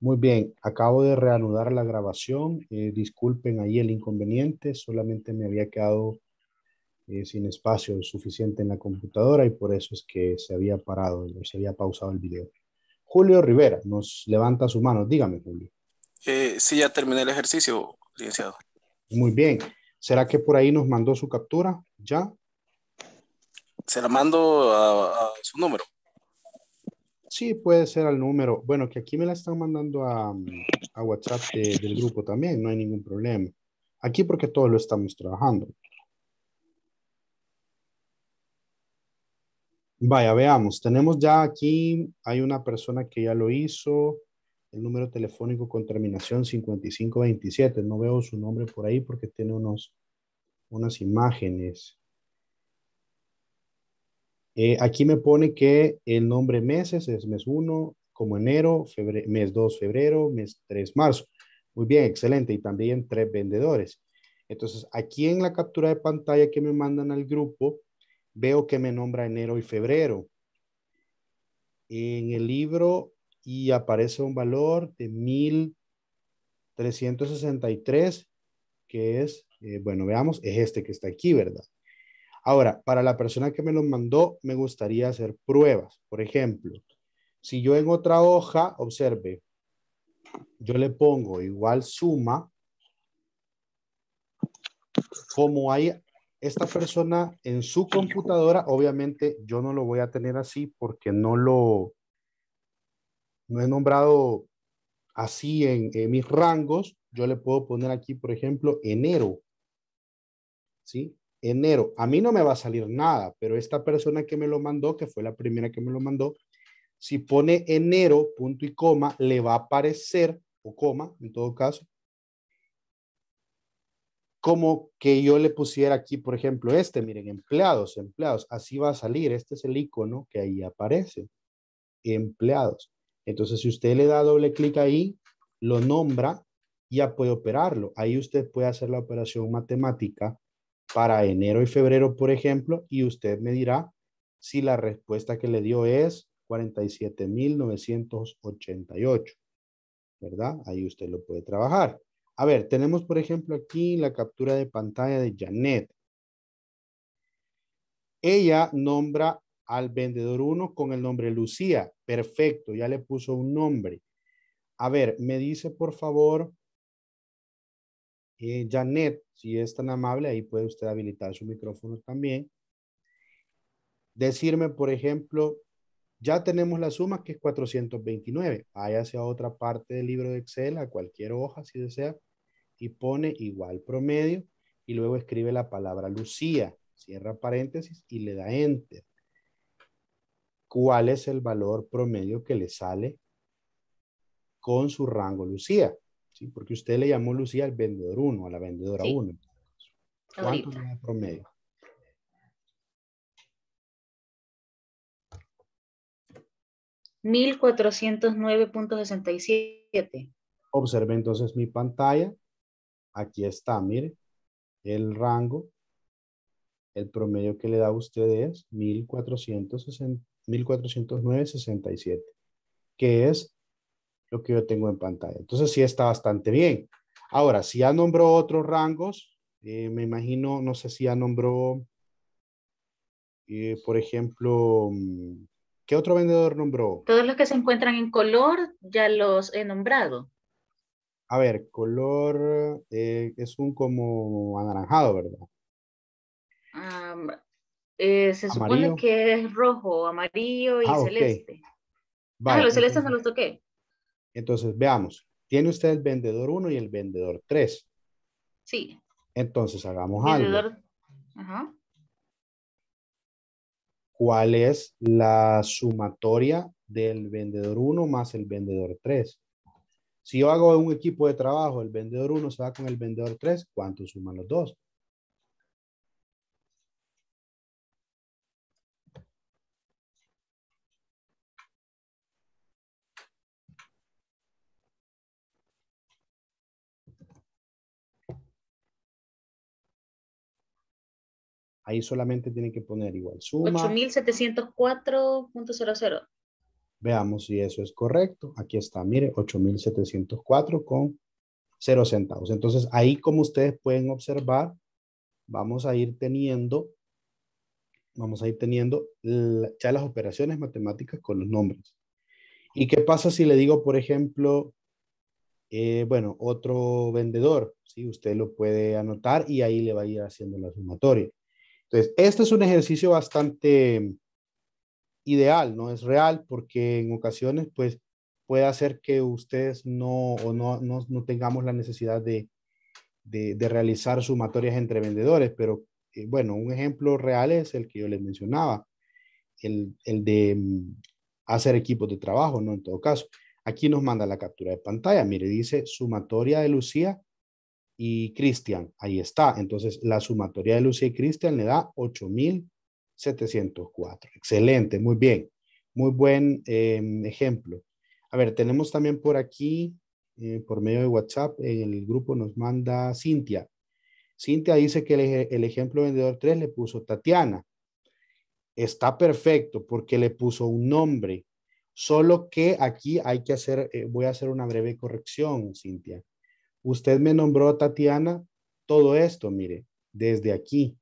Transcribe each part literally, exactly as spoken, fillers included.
Muy bien, acabo de reanudar la grabación. Eh, disculpen ahí el inconveniente, solamente me había quedado eh, sin espacio suficiente en la computadora y por eso es que se había parado, se había pausado el video. Julio Rivera nos levanta su mano. Dígame, Julio. Eh, sí, ya terminé el ejercicio, licenciado. Muy bien. ¿Será que por ahí nos mandó su captura? ¿Ya? Se la mando a, a su número. Sí, puede ser al número. Bueno, que aquí me la están mandando a, a WhatsApp de, del grupo también. No hay ningún problema. Aquí porque todos lo estamos trabajando. Vaya, veamos. Tenemos ya aquí, hay una persona que ya lo hizo. El número telefónico con terminación cincuenta y cinco veintisiete. No veo su nombre por ahí porque tiene unos, unas imágenes. Eh, aquí me pone que el nombre meses es mes uno, como enero, febrero, mes dos, febrero, mes tres, marzo. Muy bien, excelente. Y también tres vendedores. Entonces, aquí en la captura de pantalla que me mandan al grupo, veo que me nombra enero y febrero. En el libro y aparece un valor de mil trescientos sesenta y tres, que es, eh, bueno, veamos, es este que está aquí, ¿verdad? Ahora, para la persona que me lo mandó, me gustaría hacer pruebas. Por ejemplo, si yo en otra hoja, observe, yo le pongo igual suma, como hay esta persona en su computadora, obviamente yo no lo voy a tener así porque no lo, no he nombrado así en, en mis rangos. Yo le puedo poner aquí, por ejemplo, enero, ¿sí? Enero, a mí no me va a salir nada, pero esta persona que me lo mandó, que fue la primera que me lo mandó, si pone enero, punto y coma, le va a aparecer, o coma, en todo caso, como que yo le pusiera aquí, por ejemplo, este, miren, empleados, empleados, así va a salir, este es el icono que ahí aparece, empleados. Entonces, si usted le da doble clic ahí, lo nombra, ya puede operarlo. Ahí usted puede hacer la operación matemática para enero y febrero, por ejemplo, y usted me dirá si la respuesta que le dio es cuarenta y siete mil novecientos ochenta y ocho, ¿verdad? Ahí usted lo puede trabajar. A ver, tenemos, por ejemplo, aquí la captura de pantalla de Janet. Ella nombra al vendedor uno con el nombre Lucía. Perfecto, ya le puso un nombre. A ver, me dice, por favor, Eh, Janet, si es tan amable, ahí puede usted habilitar su micrófono también. Decirme, por ejemplo, ya tenemos la suma que es cuatrocientos veintinueve. Vaya hacia otra parte del libro de Excel, a cualquier hoja si desea, y pone igual promedio y luego escribe la palabra Lucía, cierra paréntesis y le da enter. ¿Cuál es el valor promedio que le sale con su rango Lucía? Sí, porque usted le llamó Lucía al vendedor uno, a la vendedora uno. Sí. ¿Cuánto es el promedio? mil cuatrocientos nueve punto sesenta y siete. Observe entonces mi pantalla. Aquí está, mire. El rango. El promedio que le da a usted es mil cuatrocientos nueve punto sesenta y siete. Que es lo que yo tengo en pantalla. Entonces sí está bastante bien. Ahora, si ya nombró otros rangos, eh, me imagino, no sé si ya nombró, eh, por ejemplo, ¿qué otro vendedor nombró? Todos los que se encuentran en color, ya los he nombrado. A ver, color eh, es un como anaranjado, ¿verdad? Um, eh, se amarillo. Supone que es rojo, amarillo y ah, celeste. Okay. Vale, ah, los entonces, celestes no los toqué. Entonces, veamos. ¿Tiene usted el vendedor uno y el vendedor tres? Sí. Entonces, hagamos vendedor... algo. Ajá. ¿Cuál es la sumatoria del vendedor uno más el vendedor tres? Si yo hago un equipo de trabajo, el vendedor uno se va con el vendedor tres, ¿cuánto suman los dos? Ahí solamente tienen que poner igual suma. ocho mil setecientos cuatro punto cero cero. Veamos si eso es correcto. Aquí está, mire, ocho mil setecientos cuatro con cero centavos. Entonces, ahí como ustedes pueden observar, vamos a ir teniendo, vamos a ir teniendo ya las operaciones matemáticas con los nombres. ¿Y qué pasa si le digo, por ejemplo, eh, bueno, otro vendedor? ¿Sí? Usted lo puede anotar y ahí le va a ir haciendo la sumatoria. Entonces, este es un ejercicio bastante ideal, no es real, porque en ocasiones pues puede hacer que ustedes no, o no, no, no tengamos la necesidad de, de, de realizar sumatorias entre vendedores, pero eh, bueno, un ejemplo real es el que yo les mencionaba, el, el de hacer equipos de trabajo, ¿no? En todo caso, aquí nos manda la captura de pantalla, mire, dice sumatoria de Lucía y Cristian, ahí está, entonces la sumatoria de Lucía y Cristian le da ocho mil setecientos cuatro. Excelente, muy bien. Muy buen eh, ejemplo. A ver, tenemos también por aquí, eh, por medio de WhatsApp, en el grupo nos manda Cintia. Cintia dice que el, el ejemplo vendedor tres le puso Tatiana. Está perfecto porque le puso un nombre. Solo que aquí hay que hacer, eh, voy a hacer una breve corrección, Cintia. Usted me nombró Tatiana todo esto, mire, desde aquí.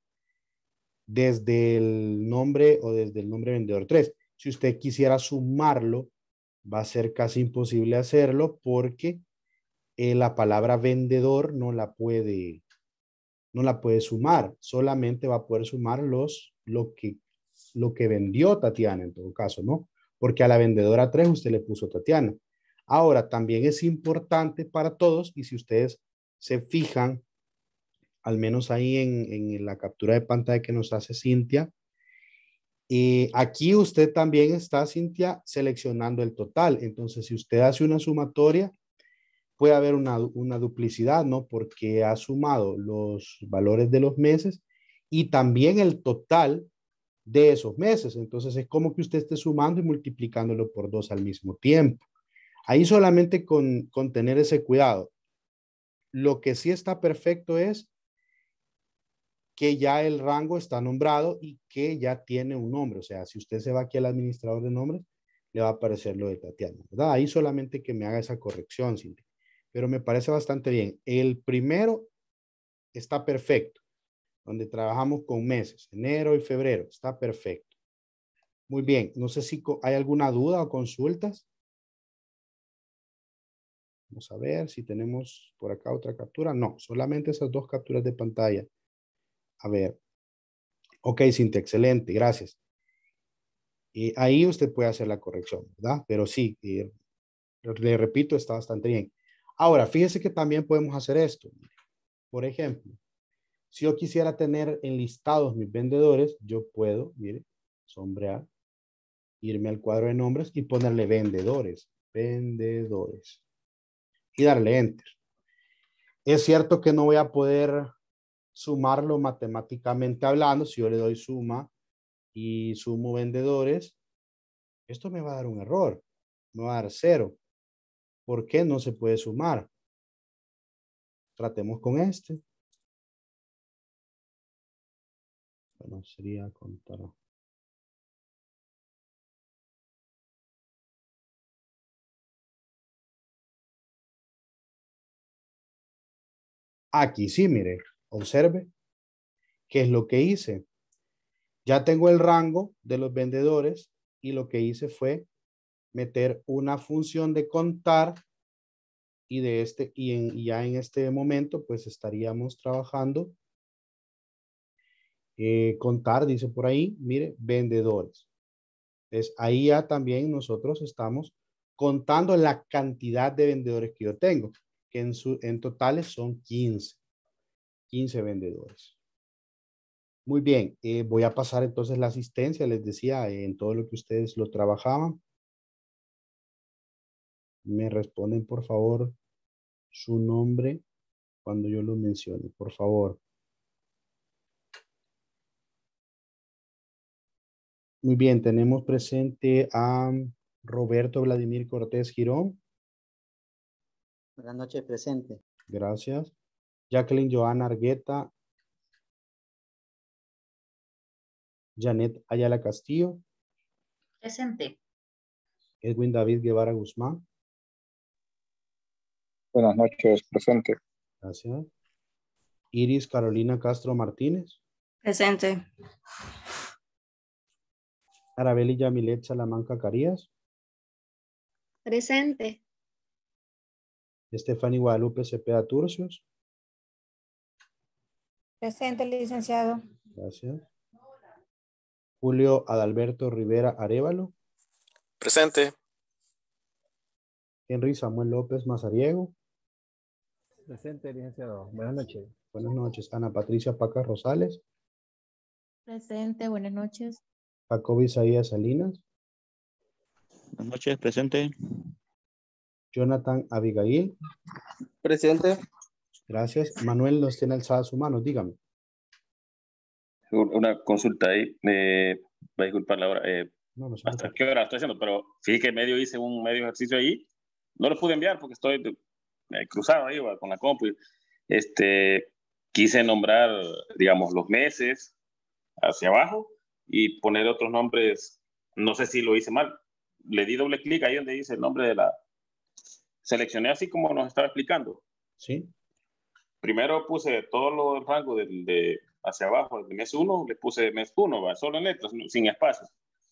Desde el nombre o desde el nombre vendedor tres. Si usted quisiera sumarlo, va a ser casi imposible hacerlo porque eh, la palabra vendedor no la puede, no la puede sumar. Solamente va a poder sumar los, lo, que, lo que vendió Tatiana en todo caso, ¿no? Porque a la vendedora tres usted le puso Tatiana. Ahora, también es importante para todos y si ustedes se fijan, al menos ahí en, en la captura de pantalla que nos hace Cintia. Eh, aquí usted también está, Cintia, seleccionando el total. Entonces, si usted hace una sumatoria, puede haber una, una duplicidad, ¿no? Porque ha sumado los valores de los meses y también el total de esos meses. Entonces, es como que usted esté sumando y multiplicándolo por dos al mismo tiempo. Ahí solamente con, con tener ese cuidado. Lo que sí está perfecto es que ya el rango está nombrado y que ya tiene un nombre. O sea, si usted se va aquí al administrador de nombres, le va a aparecer lo de Tatiana, ¿verdad? Ahí solamente que me haga esa corrección, Cintia. Pero me parece bastante bien. El primero está perfecto, donde trabajamos con meses, enero y febrero. Está perfecto. Muy bien. No sé si hay alguna duda o consultas. Vamos a ver si tenemos por acá otra captura. No, solamente esas dos capturas de pantalla. A ver, ok, Cintia, excelente, gracias. Eh, ahí usted puede hacer la corrección, ¿verdad? Pero sí, eh, le repito, está bastante bien. Ahora, fíjese que también podemos hacer esto. Por ejemplo, si yo quisiera tener enlistados mis vendedores, yo puedo, mire, sombrear, irme al cuadro de nombres y ponerle vendedores, vendedores, y darle enter. Es cierto que no voy a poder sumarlo matemáticamente hablando, si yo le doy suma y sumo vendedores, esto me va a dar un error, me va a dar cero. ¿Por qué no se puede sumar? Tratemos con este. Bueno, sería contar. Aquí sí, mire. Observe qué es lo que hice. Ya tengo el rango de los vendedores y lo que hice fue meter una función de contar y de este y, en, y ya en este momento pues estaríamos trabajando eh, contar, dice por ahí, mire, vendedores. Entonces ahí ya también nosotros estamos contando la cantidad de vendedores que yo tengo, que en, su, en totales son quince. quince vendedores. Muy bien, eh, voy a pasar entonces la asistencia, les decía, eh, en todo lo que ustedes lo trabajaban. Me responden, por favor, su nombre cuando yo lo mencione, por favor. Muy bien, tenemos presente a Roberto Vladimir Cortés Girón. Buenas noches, presente. Gracias. Jacqueline Joana Argueta. Janet Ayala Castillo. Presente. Edwin David Guevara Guzmán. Buenas noches, presente. Gracias. Iris Carolina Castro Martínez. Presente. Araveli Yamilet Salamanca Carías. Presente. Estefani Guadalupe Cepeda Turcios. Presente, licenciado. Gracias. Julio Adalberto Rivera Arevalo. Presente. Henry Samuel López Mazariego. Presente, licenciado. Buenas noches. Buenas noches. Ana Patricia Paca Rosales. Presente, buenas noches. Jacobi Zaías Salinas. Buenas noches, presente. Jonathan Abigail. Presente. Gracias. Manuel nos tiene alzada su mano, dígame. Una consulta ahí, eh, va a disculpar la hora, eh, no, no, hasta no. Qué hora estoy haciendo, pero fíjate que medio hice un medio ejercicio ahí, no lo pude enviar porque estoy eh, cruzado ahí con la compu, este, quise nombrar, digamos, los meses hacia abajo y poner otros nombres, no sé si lo hice mal, le di doble clic ahí donde dice el nombre de la, seleccioné así como nos estaba explicando. Sí. Primero puse todo lo del rango del, de hacia abajo, del mes uno, le puse mes uno, ¿va? Solo en letras, sin espacios.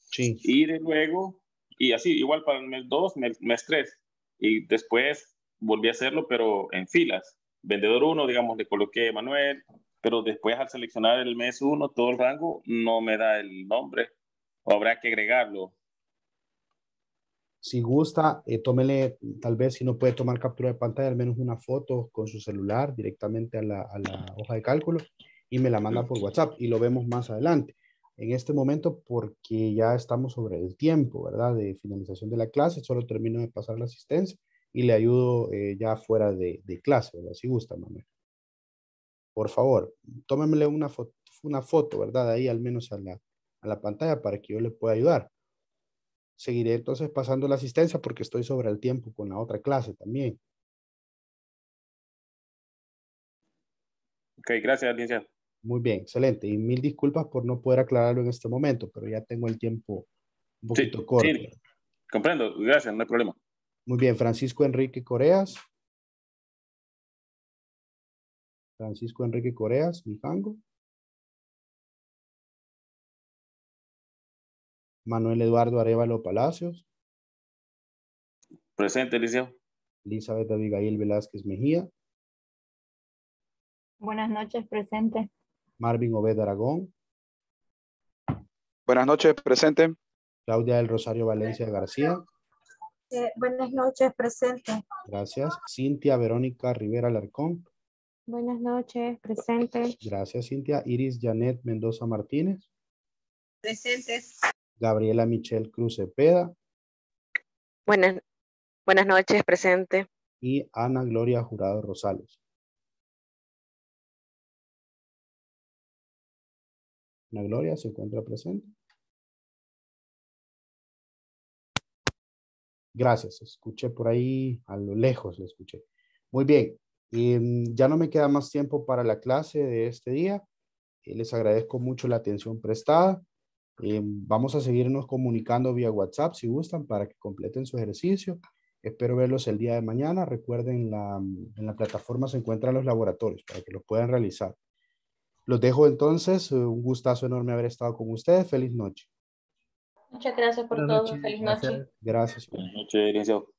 Sí. Y de luego, y así, igual para el mes dos, mes tres. Y después volví a hacerlo, pero en filas. Vendedor uno, digamos, le coloqué Manuel, pero después al seleccionar el mes uno, todo el rango, no me da el nombre. O habrá que agregarlo. Si gusta, eh, tómele, tal vez si no puede tomar captura de pantalla, al menos una foto con su celular directamente a la, a la hoja de cálculo y me la manda por WhatsApp y lo vemos más adelante. En este momento, porque ya estamos sobre el tiempo, ¿verdad? De finalización de la clase, solo termino de pasar la asistencia y le ayudo eh, ya fuera de, de clase, ¿verdad? Si gusta, Manuel. Por favor, tómemele una foto, una foto, ¿verdad? Ahí al menos a la, a la pantalla para que yo le pueda ayudar. Seguiré entonces pasando la asistencia porque estoy sobre el tiempo con la otra clase también. Ok, gracias, licenciado. Muy bien, excelente. Y mil disculpas por no poder aclararlo en este momento, pero ya tengo el tiempo un poquito sí, corto. Sí, comprendo. Gracias, no hay problema. Muy bien, Francisco Enrique Coreas. Francisco Enrique Coreas, Mijango. Manuel Eduardo Arevalo Palacios. Presente, licenciado. Elizabeth Abigail Velázquez Mejía. Buenas noches, presente. Marvin Obed Aragón. Buenas noches, presente. Claudia del Rosario Valencia García. Eh, buenas noches, presente. Gracias. Cintia Verónica Rivera Larcón. Buenas noches, presente. Gracias, Cintia. Iris Janet Mendoza Martínez. Presente. Gabriela Michelle Cruz Cepeda. Buenas, buenas noches, presente. Y Ana Gloria Jurado Rosales. Ana Gloria se encuentra presente. Gracias, escuché por ahí, a lo lejos lo escuché. Muy bien, y ya no me queda más tiempo para la clase de este día. Y les agradezco mucho la atención prestada. Eh, vamos a seguirnos comunicando vía WhatsApp si gustan para que completen su ejercicio. Espero verlos el día de mañana. Recuerden, la, en la plataforma se encuentran los laboratorios para que los puedan realizar. Los dejo entonces. Un gustazo enorme haber estado con ustedes. Feliz noche. Muchas gracias por todo. Feliz noche. Gracias. Buenas noches, licenciado.